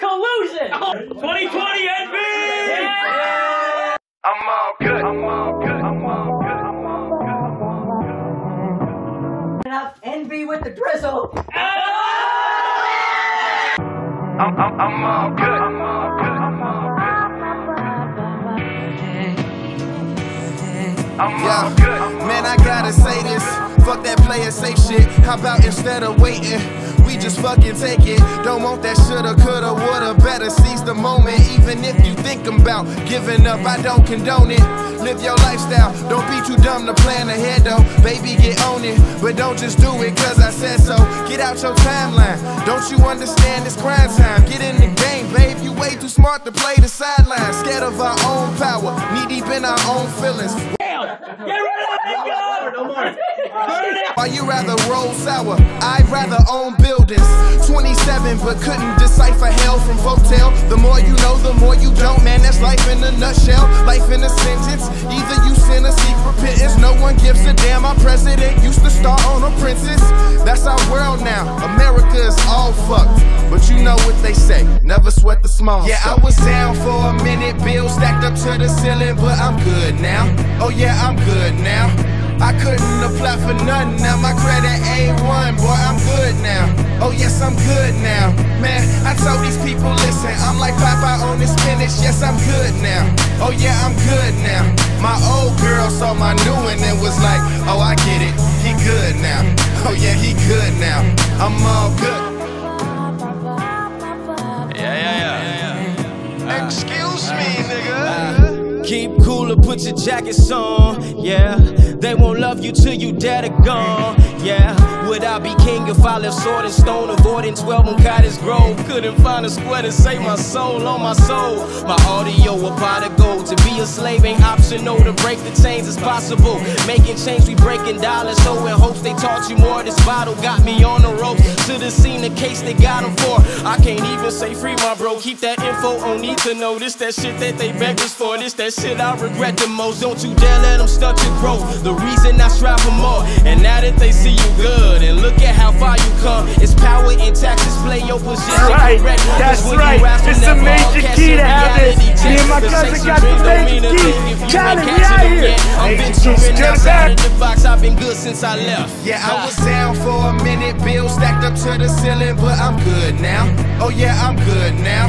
collusion! 2020 and me! Yeah! I'm all good, I'm all good, I'm all good, I'm all good, I'm all good. And I'm envy with the drizzle! I'm all good, I'm all good, I'm all good. I'm all good. Man, I gotta say this. Fuck that player safe shit. How about instead of waiting? We just fucking take it. Don't want that shoulda, coulda, woulda. Better seize the moment. Even if you think about giving up, I don't condone it. Live your lifestyle. Don't be too dumb to plan ahead though. Baby, get on it. But don't just do it cause I said so. Get out your timeline. Don't you understand it's grind time? Get in the game, babe. You way too smart to play the sidelines. Scared of our own power. Knee deep in our own feelings. Get rid of that gun! No more. Why you rather roll sour? I'd rather own buildings. 27 but couldn't decipher hell from Votel. The more you know, the more you don't. Man, that's life in a nutshell. Life in a sentence. Either you sin or seek repentance. No one gives a damn. Our president used to star on a princess. That's our world now. America is all fucked. But you know what they say. Never sweat the small stuff. Yeah, I was down for a minute. Bills stacked up to the ceiling. But I'm good now. Oh yeah, I'm good now. I couldn't apply for nothing, now my credit A1, boy, I'm good now. Oh yes, I'm good now. Man, I told these people, listen, I'm like Popeye on this spinach, yes, I'm good now. Oh yeah, I'm good now. My old girl saw my new one and was like, oh, I get it, he good now. Oh yeah, he good now. I'm all good. Yeah. Excuse me, nigga. Keep cool or put your jackets on, yeah. They won't love you till you dead or gone, yeah. Would I be king if I left sword and stone, avoiding 12 on Cottage Grove? Couldn't find a square to save my soul on my soul. My audio about to go. To be a slave ain't optional. To break the chains is possible. Making change, we breaking dollars. So in hopes they taught you more. This bottle got me on the ropes. Should've seen the case they got him for. I can't even say free my bro. Keep that info on need to know. This that shit that they begged us for. This that shit I regret the most. Don't you dare let them stunt your growth. The reason I strive for more. And now that they see you good, and look at how far you come. It's power in taxes. Play your position. That's right. It's a major key to have this. Me and my cousin got the major key. Challenge me out here. I'm venturing outside of the box. I've been good since I left. Yeah, I was down for a minute. Bills stacked up to the ceiling, but I'm good now. Oh yeah, I'm good now.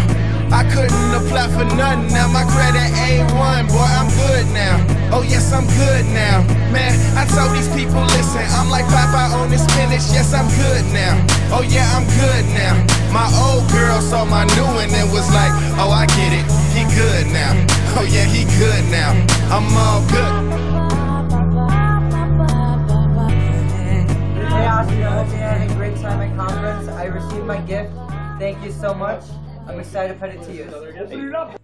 I couldn't apply for nothing, now my credit A1, boy, I'm good now. Oh yes, I'm good now. Man, I told these people, listen, I'm like Popeye on this spinach, yes, I'm good now. Oh yeah, I'm good now. My old girl saw my new one and was like, oh, I get it, he good now. Oh yeah, he good now. I'm all good. Hey, Austin, I hope you had a great time at conference. I received my gift, thank you so much. I'm excited to put it to you.